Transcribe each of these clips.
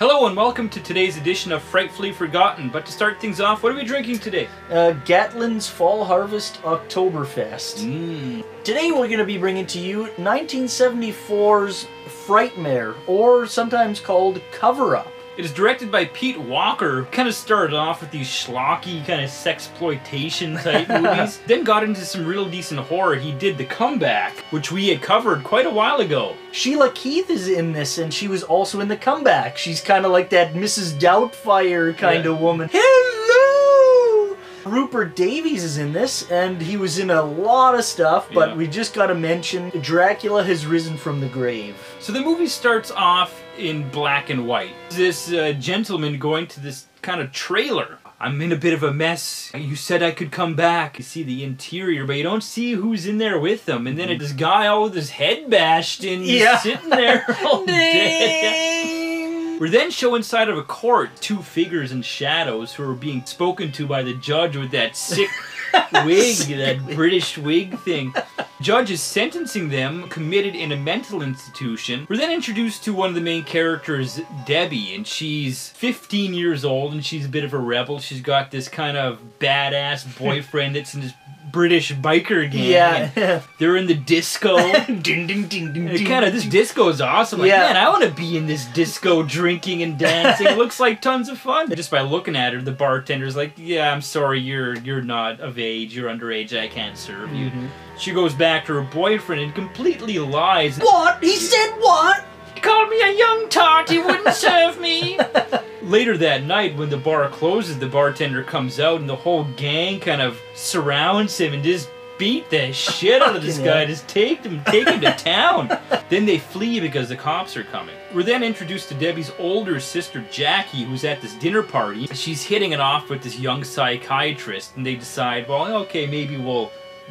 Hello and welcome to today's edition of Frightfully Forgotten. But to start things off, what are we drinking today? Gatlin's Fall Harvest Oktoberfest. Today we're going to be bringing to you 1974's Frightmare, or sometimes called Cover-Up. It is directed by Pete Walker, kind of started off with these schlocky kind of sexploitation type movies, then got into some real decent horror. He did The Comeback, which we had covered quite a while ago. Sheila Keith is in this, and she was also in The Comeback. She's kind of like that Mrs. Doubtfire kind of woman. Hello! Rupert Davies is in this, and he was in a lot of stuff, but we just got to mention Dracula Has Risen from the Grave. So the movie starts off in black and white. This gentleman going to this kind of trailer. I'm in a bit of a mess. You said I could come back. You see the interior, but you don't see who's in there with them. And then this guy all with his head bashed in, sitting there all day. We're then shown inside of a court, two figures in shadows who are being spoken to by the judge with that sick wig, that British wig thing. Judge is sentencing them, committed in a mental institution. We're then introduced to one of the main characters, Debbie, and she's 15 years old and she's a bit of a rebel. She's got this kind of badass boyfriend that's in this British biker gang. Yeah. They're in the disco. Ding, ding, ding, ding, ding. Kind of, this disco is awesome. Like, man, I want to be in this disco drinking and dancing. It looks like tons of fun. Just by looking at her, the bartender's like, yeah, I'm sorry, you're not of age, you're underage, I can't serve you. She goes back to her boyfriend and completely lies. What? He said what? He called me a young tot, he wouldn't serve me. Later that night, when the bar closes, the bartender comes out and the whole gang kind of surrounds him and just beat the shit out of this guy. Just take him to town. Then they flee because the cops are coming. We're then introduced to Debbie's older sister, Jackie, who's at this dinner party. She's hitting it off with this young psychiatrist, and they decide, well, okay, maybe we'll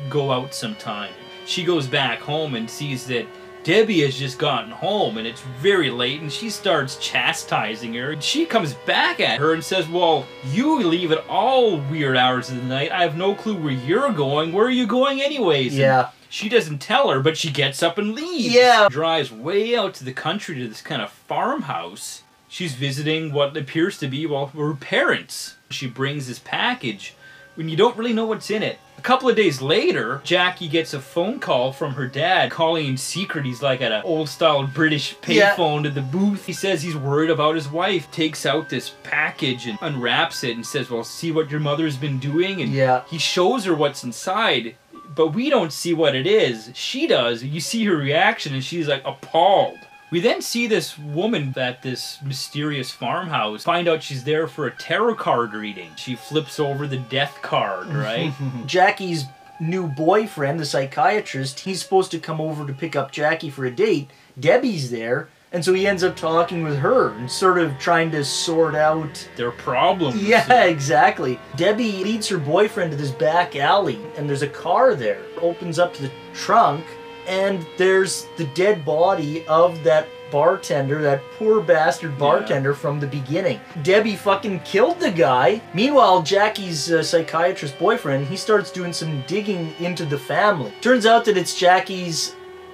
go out sometime. She goes back home and sees that Debbie has just gotten home and it's very late, and she starts chastising her. She comes back at her and says, well, you leave at all weird hours of the night. I have no clue where you're going. Where are you going anyways? And she doesn't tell her, but she gets up and leaves. Drives way out to the country to this kind of farmhouse. She's visiting what appears to be, well, her parents. She brings this package when you don't really know what's in it. A couple of days later, Jackie gets a phone call from her dad calling in secret. He's like at an old-style British payphone to the booth. He says he's worried about his wife, takes out this package and unwraps it and says, well, see what your mother's been doing? And he shows her what's inside, but we don't see what it is. She does. You see her reaction and she's like appalled. We then see this woman at this mysterious farmhouse, find out she's there for a tarot card reading. She flips over the death card, right? Jackie's new boyfriend, the psychiatrist, he's supposed to come over to pick up Jackie for a date. Debbie's there, and so he ends up talking with her and sort of trying to sort out their problems. Yeah, exactly. Debbie leads her boyfriend to this back alley, and there's a car there. Opens up the trunk, and there's the dead body of that bartender, that poor bastard bartender from the beginning. Debbie fucking killed the guy. Meanwhile, Jackie's psychiatrist boyfriend, he starts doing some digging into the family. Turns out that it's Jackie's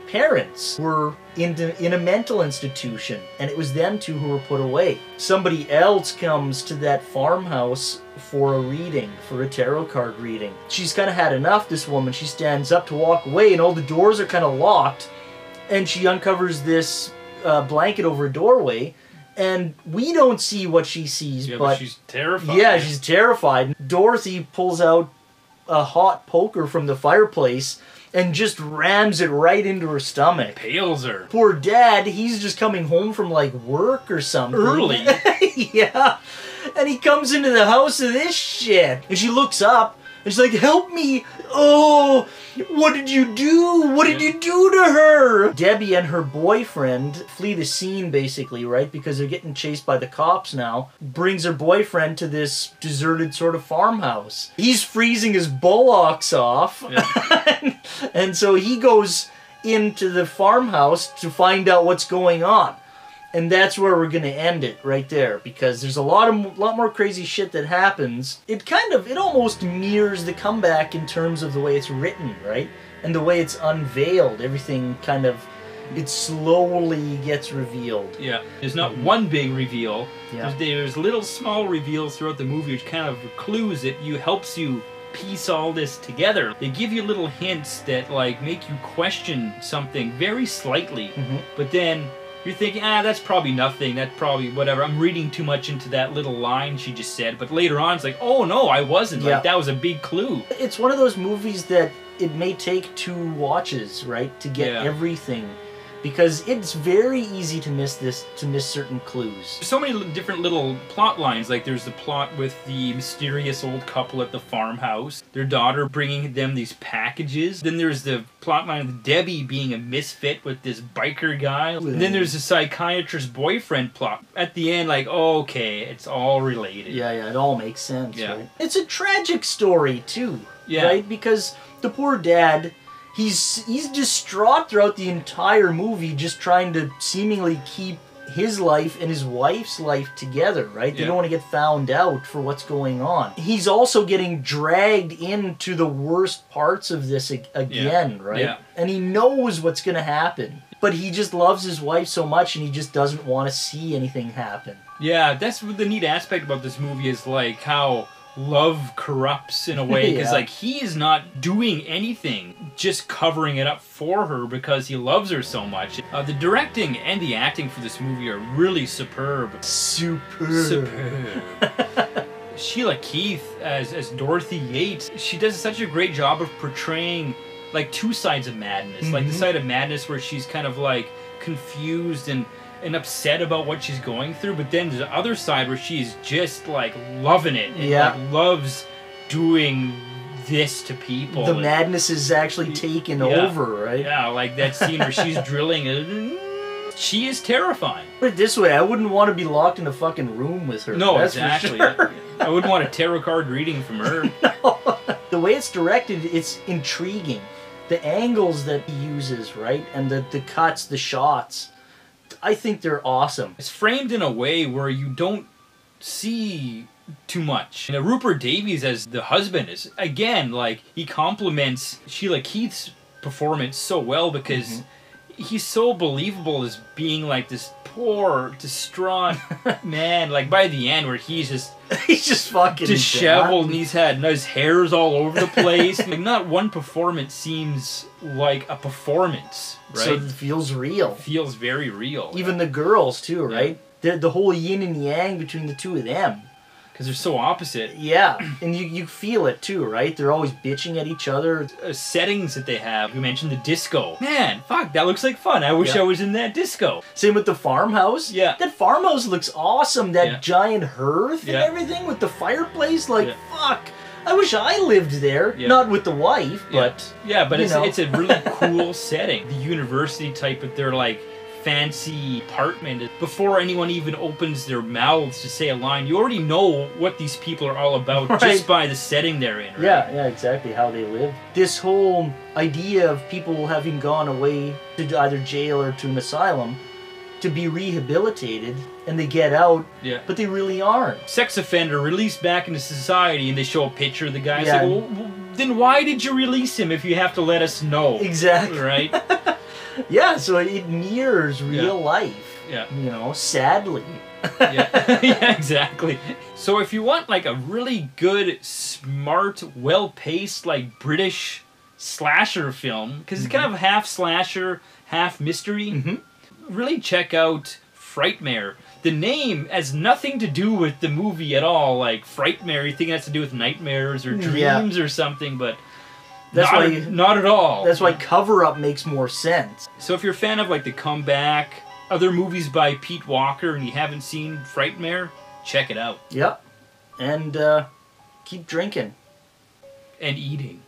parents were in a mental institution, and it was them two who were put away. Somebody else comes to that farmhouse for a reading, for a tarot card reading. She's kind of had enough, this woman. She stands up to walk away, and all the doors are kind of locked, and she uncovers this blanket over a doorway, and we don't see what she sees, but she's terrified. Yeah, she's terrified. Dorothy pulls out a hot poker from the fireplace and just rams it right into her stomach. Impales her. Poor dad, he's just coming home from, like, work or something. Early. And he comes into the house of this shit. And she looks up, and she's like, help me. Oh, what did you do? What did you do to her? Debbie and her boyfriend flee the scene, basically, right? Because they're getting chased by the cops now. Brings her boyfriend to this deserted sort of farmhouse. He's freezing his bullocks off. And so he goes into the farmhouse to find out what's going on. And that's where we're going to end it, right there. Because there's a lot more crazy shit that happens. It kind of, it almost mirrors The Comeback in terms of the way it's written, right? And the way it's unveiled. Everything kind of It slowly gets revealed. Yeah. There's not one big reveal. Yeah. There's little small reveals throughout the movie which kind of clues it, helps you piece all this together. They give you little hints that like make you question something very slightly, but then you're thinking, ah, that's probably nothing, that's probably whatever, I'm reading too much into that little line she just said, but later on it's like, oh no, I wasn't, like that was a big clue. It's one of those movies that it may take 2 watches, right, to get everything. Because it's very easy to miss this, to miss certain clues. So many different little plot lines. Like there's the plot with the mysterious old couple at the farmhouse, their daughter bringing them these packages. Then there's the plot line of Debbie being a misfit with this biker guy. And then there's the psychiatrist boyfriend plot. At the end, like, oh, okay, it's all related. Yeah, yeah, it all makes sense, right? It's a tragic story, too, right? Because the poor dad... He's distraught throughout the entire movie, just trying to seemingly keep his life and his wife's life together, right? They don't want to get found out for what's going on. He's also getting dragged into the worst parts of this again, right? Yeah. And he knows what's going to happen. But he just loves his wife so much and he just doesn't want to see anything happen. Yeah, that's the neat aspect about this movie is like how... love corrupts in a way, because like he is not doing anything, just covering it up for her because he loves her so much. The directing and the acting for this movie are really superb. Sheila Keith as Dorothy Yates, she does such a great job of portraying like 2 sides of madness, like the side of madness where she's kind of like confused and upset about what she's going through, but then there's the other side where she's just like loving it and like loves doing this to people. The madness is actually taken over, right? Yeah, like that scene where she's drilling, she is terrifying. Put it this way, I wouldn't want to be locked in a fucking room with her. No, that's exactly. For sure. I wouldn't want a tarot card reading from her. No. The way it's directed, it's intriguing. The angles that he uses, right? And the cuts, the shots. I think they're awesome. It's framed in a way where you don't see too much. You know, Rupert Davies as the husband is, again, like, he compliments Sheila Keith's performance so well because he's so believable as being like this poor, distraught man. Like, by the end where he's just... he's just fucking disheveled, and he's had his hair's all over the place. Like, not one performance seems like a performance, right? So it feels real. It feels very real. Even the girls too, right? The whole yin and yang between the two of them, because they're so opposite. Yeah, and you feel it too, right? They're always bitching at each other. Settings that they have. You mentioned the disco. Man, fuck, that looks like fun. I wish I was in that disco. Same with the farmhouse. Yeah. That farmhouse looks awesome. That giant hearth and everything with the fireplace. Like, fuck, I wish I lived there. Yeah. Not with the wife, but... yeah, but it's a really cool setting. The university type, but they're like... fancy apartment. Before anyone even opens their mouths to say a line, you already know what these people are all about just by the setting they're in, right? Yeah, exactly, how they live. This whole idea of people having gone away to either jail or to an asylum to be rehabilitated, and they get out, but they really aren't. Sex offender released back into society, and they show a picture of the guy. Yeah. It's like, well, then why did you release him if you have to let us know? Exactly. Right? Yeah, so it mirrors real life, you know, sadly. Yeah, exactly. So if you want, like, a really good, smart, well-paced, like, British slasher film, because it's kind of half slasher, half mystery, really check out Frightmare. The name has nothing to do with the movie at all, like, Frightmare, you think it has to do with nightmares or dreams or something, but... Not at all. That's why Cover-Up makes more sense. So if you're a fan of, like, The Comeback, other movies by Pete Walker, and you haven't seen Frightmare, check it out. Yep. And keep drinking. And eating.